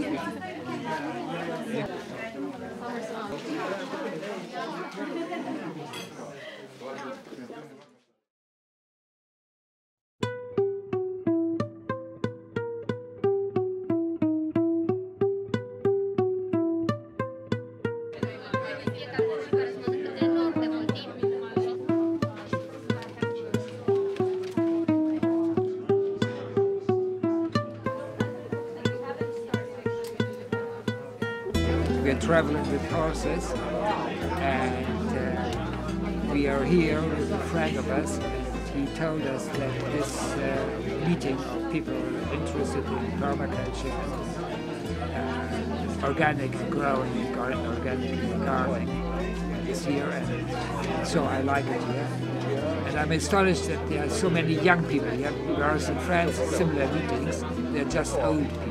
Thank you. We are traveling with horses, and we are here with a friend of us. He told us that this meeting, people interested in permaculture, organic growing, organic gardening this year, and so I like it here. And I'm astonished that there are so many young people are in France, similar meetings, they're just old people.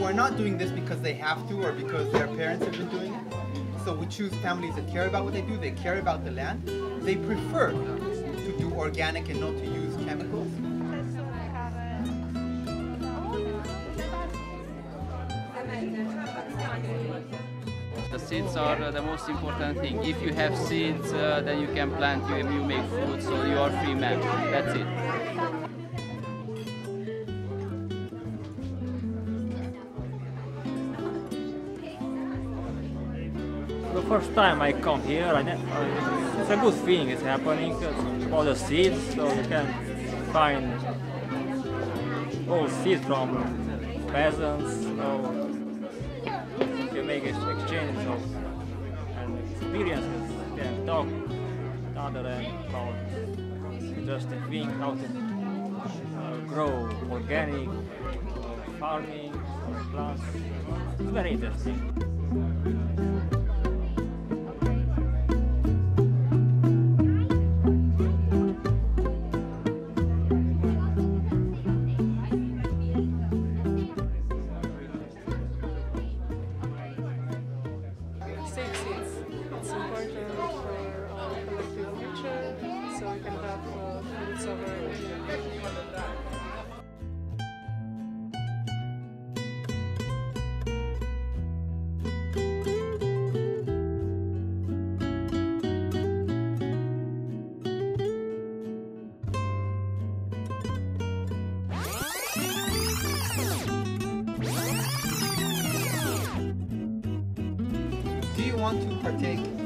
Who are not doing this because they have to or because their parents have been doing it. So we choose families that care about what they do, they care about the land. They prefer to do organic and not to use chemicals. The seeds are the most important thing. If you have seeds, then you can plant, you make food, so you are free man. That's it. The first time I come here, it's a good thing, it's happening, all the seeds, so you can find all seeds from peasants, so you make an exchange of experiences, you can talk to other about interesting things, how to grow organic, farming, plants, it's very interesting. It's important for our collective future, so we can have fruits of our own. Do you want to partake